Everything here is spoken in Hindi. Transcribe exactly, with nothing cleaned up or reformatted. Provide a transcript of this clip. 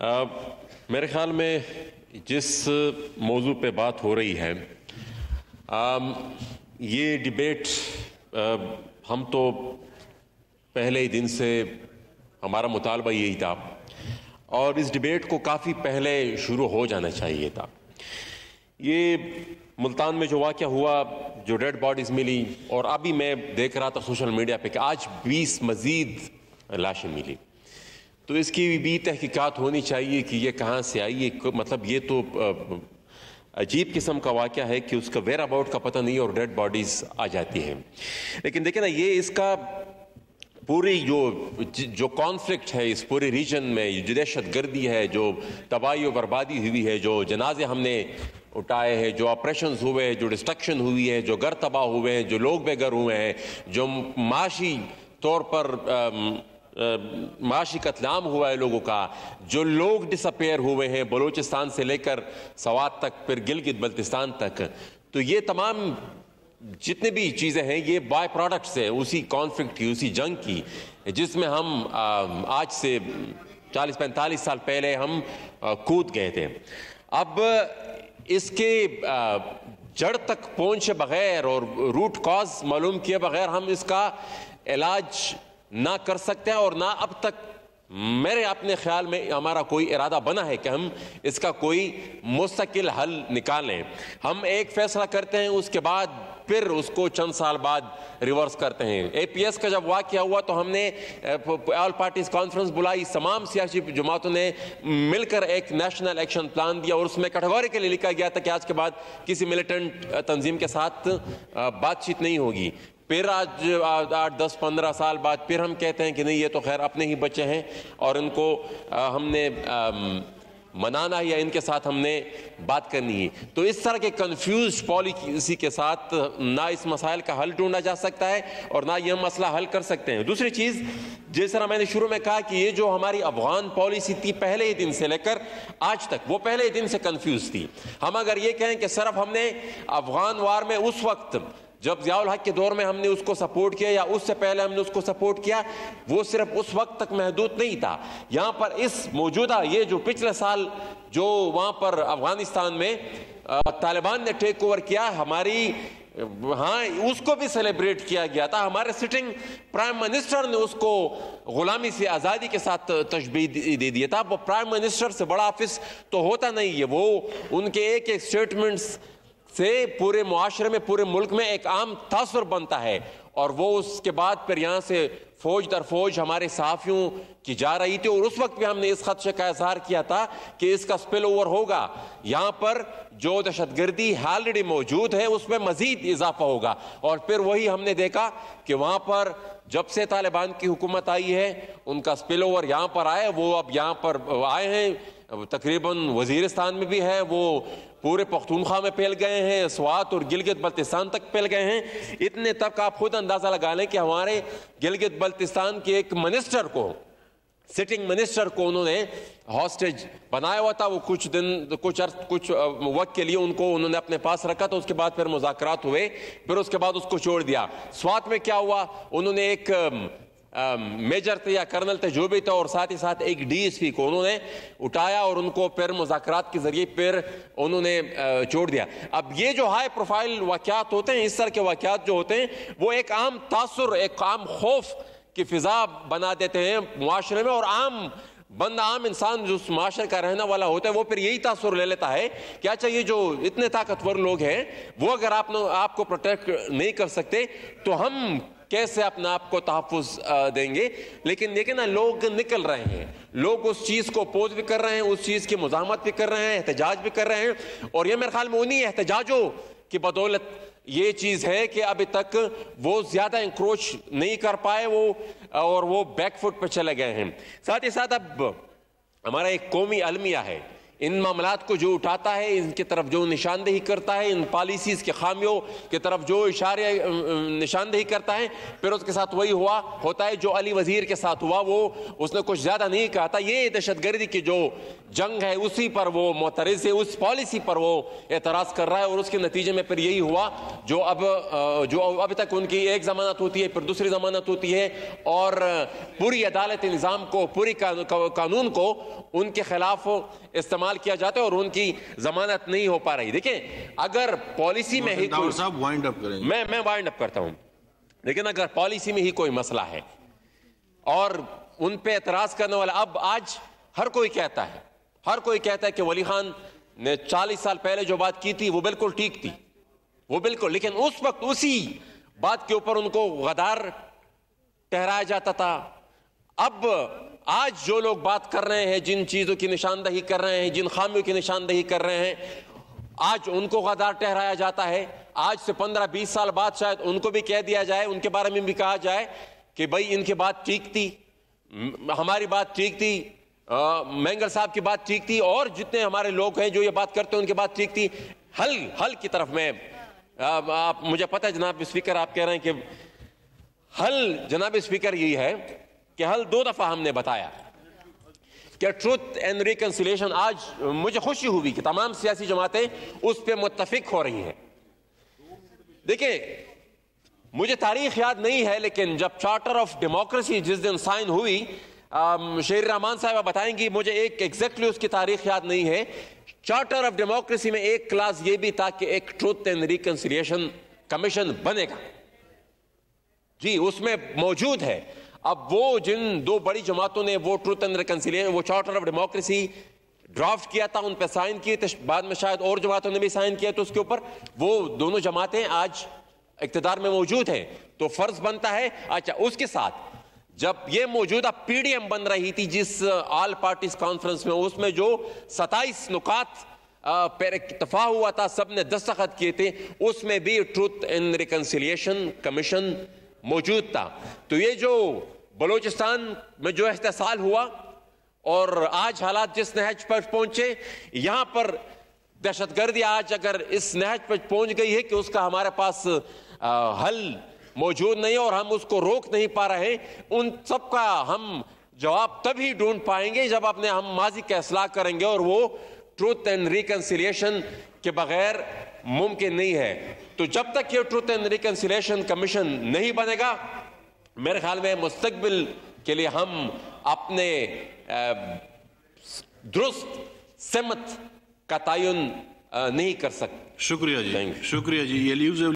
आ, मेरे ख़्याल में जिस मौजू पे बात हो रही है आ, ये डिबेट आ, हम तो पहले ही दिन से हमारा मुतालबा यही था और इस डिबेट को काफ़ी पहले शुरू हो जाना चाहिए था। ये मुल्तान में जो वाक़या हुआ, जो डेड बॉडीज़ मिली, और अभी मैं देख रहा था सोशल मीडिया पे कि आज बीस मज़ीद लाशें मिली, तो इसकी भी तहकीकात होनी चाहिए कि ये कहाँ से आई। ये मतलब ये तो अजीब किस्म का वाक़या है कि उसका वेयर अबाउट का पता नहीं और डेड बॉडीज़ आ जाती हैं। लेकिन देखिए ना, ये इसका पूरी जो जो कॉन्फ्लिक्ट है इस पूरे रीजन में, जो दहशत गर्दी है, जो तबाही और बर्बादी हुई है, जो जनाजे हमने उठाए हैं, जो ऑपरेशन हुए हैं, जो डिस्ट्रक्शन हुई है, जो घर तबाह हुए हैं, जो लोग बेघर हुए हैं, जो माशी तौर पर माशी कतलाम हुआ है लोगों का, जो लोग डिसअपेयर हुए हैं बलूचिस्तान से लेकर सवात तक, फिर गिलगित बल्तिस्तान तक, तो ये तमाम जितने भी चीज़ें हैं ये बाय प्रोडक्ट्स है उसी कॉन्फ्लिक्ट की, उसी जंग की, जिसमें हम आज से चालीस पैंतालीस साल पहले हम कूद गए थे। अब इसके जड़ तक पहुंचे बगैर और रूट कॉज मालूम किए बगैर हम इसका इलाज ना कर सकते हैं, और ना अब तक मेरे अपने ख्याल में हमारा कोई इरादा बना है कि हम इसका कोई मुस्तकिल हल निकालें। हम एक फैसला करते हैं, उसके बाद फिर उसको चंद साल बाद रिवर्स करते हैं। ए पी एस का जब वाक़या हुआ तो हमने ऑल पार्टीज कॉन्फ्रेंस बुलाई, तमाम सियासी जमातों ने मिलकर एक नेशनल एक्शन प्लान दिया और उसमें कैटेगोरिकली लिखा गया था कि आज के बाद किसी मिलिटेंट तंजीम के साथ बातचीत नहीं होगी। फिर आज आठ दस पंद्रह साल बाद फिर हम कहते हैं कि नहीं, ये तो खैर अपने ही बच्चे हैं और इनको आ, हमने आ, मनाना है या इनके साथ हमने बात करनी है। तो इस तरह के कंफ्यूज पॉलिसी के साथ ना इस मसाइल का हल ढूंढा जा सकता है और ना ये मसला हल कर सकते हैं। दूसरी चीज़, जिस तरह मैंने शुरू में कहा कि ये जो हमारी अफगान पॉलिसी थी पहले ही दिन से लेकर आज तक, वो पहले ही दिन से कंफ्यूज थी। हम अगर ये कहें कि सिर्फ हमने अफगान वार में उस वक्त जब ज़ियाउल हक के दौर में हमने उसको सपोर्ट किया या उससे पहले हमने उसको सपोर्ट किया, वो सिर्फ उस वक्त तक महदूद नहीं था। यहाँ पर इस मौजूदा ये जो पिछले साल जो वहाँ पर अफगानिस्तान में तालिबान ने टेक ओवर किया, हमारी हाँ उसको भी सेलिब्रेट किया गया था। हमारे सिटिंग प्राइम मिनिस्टर ने उसको गुलामी से आज़ादी के साथ तशबीह दे दिया था। वो प्राइम मिनिस्टर से बड़ा ऑफिस तो होता नहीं है, वो उनके एक एक स्टेटमेंट्स से पूरे मुआशरे में, पूरे मुल्क में एक आम तासुर बनता है, और वो उसके बाद फिर यहाँ से फौज दर फौज हमारे सहाफ़ियों की जा रही थी। और उस वक्त भी हमने इस खदशे का इजहार किया था कि इसका स्पिल ओवर होगा, यहाँ पर जो दहशतगर्दी ऑलरेडी मौजूद है उसमें मज़ीद इजाफा होगा। और फिर वही हमने देखा कि वहाँ पर जब से तालिबान की हुकूमत आई है उनका स्पिल ओवर यहाँ पर आया, वो अब यहाँ पर आए हैं, तकरीबन वजीरिस्तान में भी है, वो पूरे पख्तूनख्वा में फैल गए हैं, स्वात और गिलगित बल्तिस्तान तक फैल गए हैं। इतने तक आप खुद अंदाज़ा लगा लें कि हमारे गिलगित बल्तिस्तान के एक मिनिस्टर को, सिटिंग मिनिस्टर को उन्होंने हॉस्टेज बनाया हुआ था। वो कुछ दिन कुछ अर्थ कुछ वक्त के लिए उनको उन्होंने अपने पास रखा, तो उसके बाद फिर मुज़ाकरात हुए, फिर उसके बाद उसको छोड़ दिया। स्वात में क्या हुआ, उन्होंने एक आ, मेजर थे या कर्नल थे जो भी था, और साथ ही साथ एक डीएसपी को उन्होंने उठाया और उनको फिर मुज़ाकरात के ज़रिए फिर उन्होंने छोड़ दिया। अब ये जो हाई प्रोफाइल वाक़यात होते हैं, इस तरह के वाक़यात जो होते हैं, वो एक आम तासुर, एक आम खौफ की फ़िज़ा बना देते हैं मुआशरे में, और आम बंदा, आम इंसान जो उस माशरे का रहने वाला होता है, वो फिर यही तासुर ले लेता है कि अच्छा ये जो इतने ताकतवर लोग हैं वो अगर आप आपको प्रोटेक्ट नहीं कर सकते तो हम कैसे अपने आप को तहफ़्फ़ुज़ देंगे। लेकिन देखिए ना, लोग निकल रहे हैं, लोग उस चीज़ को अपोज भी कर रहे हैं, उस चीज़ की मुज़ाहमत भी कर रहे हैं, एहतजाज भी कर रहे हैं, और ये मेरे ख्याल में उन्हीं एहतजाजों की बदौलत ये चीज़ है कि अभी तक वो ज़्यादा इंक्रोच नहीं कर पाए, वो और वो बैकफुट पर चले गए हैं। साथ ही साथ अब हमारा एक कौमी अलमिया है, इन मामलात को जो उठाता है, इनकी तरफ जो निशानदेही करता है, इन पॉलिसीज़ के खामियों की तरफ जो इशारे निशानदेही करता है, फिर उसके साथ वही हुआ होता है जो अली वज़ीर के साथ हुआ। वो उसने कुछ ज़्यादा नहीं कहा था, ये दहशतगर्दी की जो जंग है उसी पर वो मोतरज़ है, उस पॉलिसी पर वो एतराज़ कर रहा है और उसके नतीजे में फिर यही हुआ जो अब जो अब तक उनकी एक ज़मानत होती है फिर दूसरी ज़मानत होती है और पूरी अदालत निज़ाम को, पूरी कानून को उनके खिलाफ इस्तेमाल किया जाता है और उनकी जमानत नहीं हो पा रही। देखें, अगर पॉलिसी में ही वाइंड अप करें, मैं मैं वाइंड अप करता हूं, लेकिन अगर पॉलिसी में ही कोई मसला है और उन पे एतराज करने वाला, अब आज हर कोई कहता है हर कोई कहता है कि वली खान ने चालीस साल पहले जो बात की थी वो बिल्कुल ठीक थी, वो बिल्कुल, लेकिन उस वक्त उसी बात के ऊपर उनको गद्दार ठहराया जाता था। अब आज जो लोग बात कर रहे हैं, जिन चीज़ों की निशानदेही कर रहे हैं, जिन खामियों की निशानदेही कर रहे हैं, आज उनको गद्दार ठहराया जाता है। आज से पंद्रह बीस साल बाद शायद उनको भी कह दिया जाए, उनके बारे में भी कहा जाए कि भाई इनकी बात ठीक थी, हमारी बात ठीक थी, मैंगल साहब की बात ठीक थी और जितने हमारे लोग हैं जो ये बात करते हैं उनकी बात ठीक थी। हल हल की तरफ मैं आप, मुझे पता है जनाब स्पीकर आप कह रहे हैं कि हल, जनाब स्पीकर यही है कि हल दो दफा हमने बताया कि ट्रूथ एंड रिकंसिलिएशन, आज मुझे खुशी हुई कि तमाम सियासी जमातें उस पर मुत्तफिक हो रही हैं। देखिए, मुझे तारीख याद नहीं है लेकिन जब चार्टर ऑफ डेमोक्रेसी जिस दिन साइन हुई, शेर रहमान साहब बताएंगी, मुझे एक एग्जैक्टली उसकी तारीख याद नहीं है, चार्टर ऑफ डेमोक्रेसी में एक क्लास यह भी था कि एक ट्रूथ एंड रिकंसिलिएशन कमीशन बनेगा। जी, उसमें मौजूद है। अब वो जिन दो बड़ी जमातों ने वो ट्रूथ एंड रिकंसिलिएशन, वो चार्टर ऑफ डेमोक्रेसी ड्राफ्ट किया था, उन पर साइन किए थे, बाद में शायद और जमातों ने भी साइन किया, तो उसके ऊपर वो दोनों जमातें आज इक्तदार में मौजूद हैं, तो फर्ज बनता है। अच्छा, उसके साथ जब ये मौजूदा पीडीएम बन रही थी जिस ऑल पार्टीज कॉन्फ्रेंस में, उसमें जो सत्ताईस नुकात पर इत्तफाक हुआ था, सबने दस्तखत किए थे, उसमें भी ट्रूथ एंड रिकंसिलिएशन कमीशन मौजूद था। तो ये जो बलूचिस्तान में जो एहतसाल हुआ और आज हालात जिस नहज पर पहुंचे, यहाँ पर दहशतगर्दी आज अगर इस नहज पर पहुंच गई है कि उसका हमारे पास आ, हल मौजूद नहीं और हम उसको रोक नहीं पा रहे, उन सब का हम जवाब तभी ढूंढ पाएंगे जब अपने हम माजी का असलाह करेंगे और वो ट्रूथ एंड रिकंसिलिएशन के बगैर मुमकिन नहीं है। तो जब तक ये ट्रूथ एंड रिकंसिलिएशन कमीशन नहीं बनेगा, मेरे ख्याल में मुस्तकबिल के लिए हम अपने दुरुस्त सिमत का तायुन नहीं कर सकते। शुक्रिया जी, शुक्रिया जी। ये न्यूज़